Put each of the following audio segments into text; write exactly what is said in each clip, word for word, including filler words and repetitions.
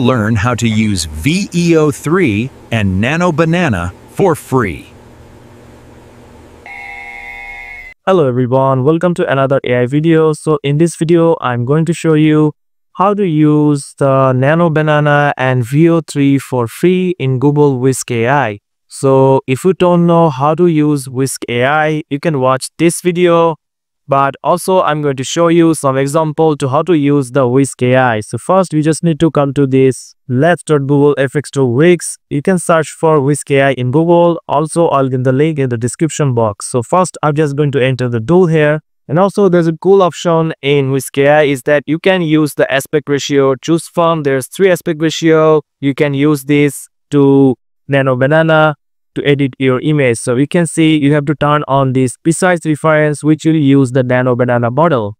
Learn how to use Veo three and Nano Banana for free. Hello everyone, welcome to another A I video. So in this video, I'm going to show you how to use the Nano Banana and Veo three for free in Google Whisk A I. So if you don't know how to use Whisk A I, you can watch this video. But also I'm going to show you some example to how to use the Whisk A I. So first we just need to come to this let's dot google f x to Whisk. You can search for Whisk A I in Google. Also I'll give the link in the description box. So first I'm just going to enter the tool here. And also there's a cool option in Whisk A I is that you can use the aspect ratio. Choose from there's three aspect ratio. You can use this to Nano Banana to edit your image. So you can see you have to turn on this precise reference, which will use the Nano Banana model.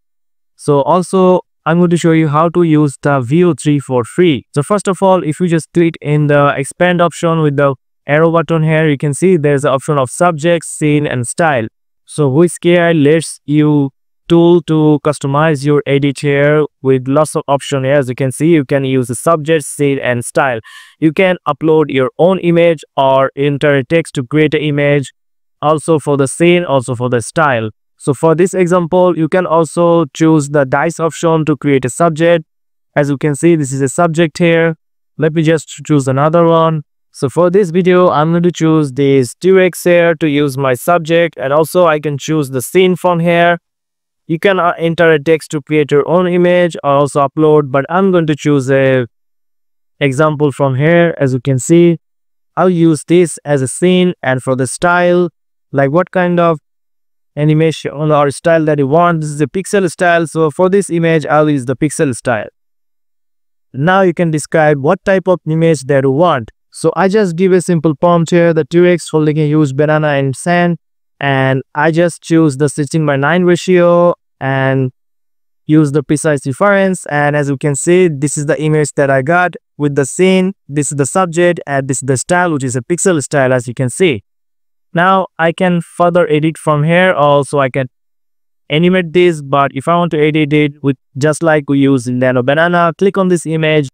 So also I'm going to show you how to use the Veo three for free. So first of all, if you just click in the expand option with the arrow button here, you can see there's the option of subject, scene and style. So Whisk A I lets you tool to customize your edit here with lots of options. As you can see, you can use the subject, scene and style. You can upload your own image or enter text to create an image, also for the scene, also for the style. So for this example, you can also choose the dice option to create a subject. As you can see, this is a subject here. Let me just choose another one. So for this video, I'm going to choose this T-Rex here to use my subject, and also I can choose the scene from here. You can enter a text to create your own image or also upload, but I'm going to choose a example from here. As you can see, I'll use this as a scene, and for the style, like what kind of animation or style that you want. This is a pixel style. So for this image, I'll use the pixel style. Now you can describe what type of image that you want. So I just give a simple prompt here, the T-Rex holding a huge banana in sand. And I just choose the sixteen by nine ratio and use the precise reference. And as you can see, this is the image that I got with the scene. This is the subject and this is the style, which is a pixel style, as you can see. Now I can further edit from here. Also I can animate this, but if I want to edit it with just like we use in Nano Banana, click on this image.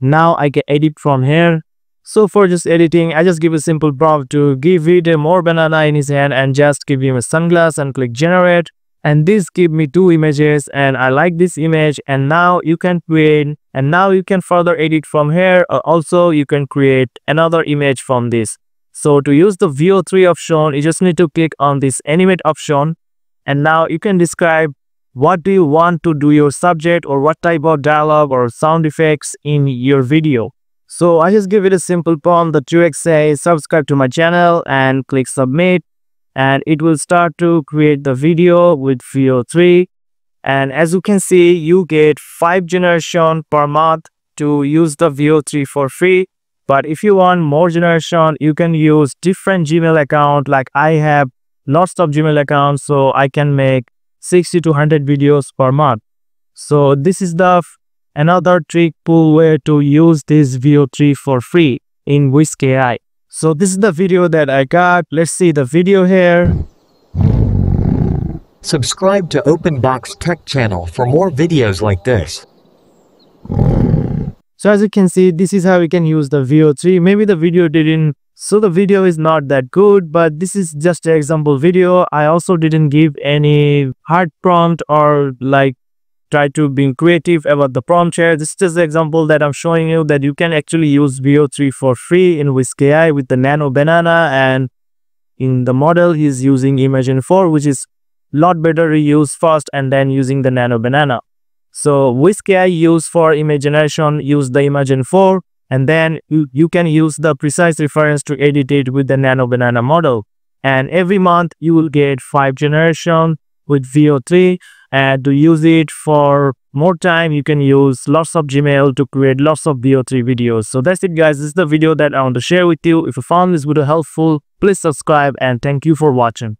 Now I can edit from here. So for just editing, I just give a simple prompt to give it a more banana in his hand and just give him a sunglass and click generate. And this give me two images, and I like this image. And now you can create, and now you can further edit from here. Or also you can create another image from this. So to use the Veo three option, you just need to click on this animate option. And now you can describe what do you want to do your subject or what type of dialogue or sound effects in your video. So I just give it a simple prompt. The T-Rex says subscribe to my channel and click submit, and it will start to create the video with Veo three. And as you can see, you get five generation per month to use the Veo three for free. But if you want more generation, you can use different Gmail account. Like I have lots of Gmail accounts, so I can make sixty to one hundred videos per month. So this is the another trick pool way to use this Veo three for free in Whisk A I. So this is the video that I got. Let's see the video here. Subscribe to Openbox Tech channel for more videos like this. So as you can see, this is how we can use the Veo three. Maybe the video didn't, so the video is not that good, but this is just an example video. I also didn't give any hard prompt or like try to be creative about the prompt here. This is just the example that I'm showing you that you can actually use Veo three for free in Whisk A I with the Nano Banana, and in the model he's using Imagen four, which is a lot better to use first and then using the Nano Banana. So Whisk A I used for image generation, use the Imagen four, and then you, you can use the precise reference to edit it with the Nano Banana model. And every month you will get five generation with Veo three. And to use it for more time, you can use lots of Gmail to create lots of Veo three videos. So that's it guys, this is the video that I want to share with you. If you found this video helpful, please subscribe, and thank you for watching.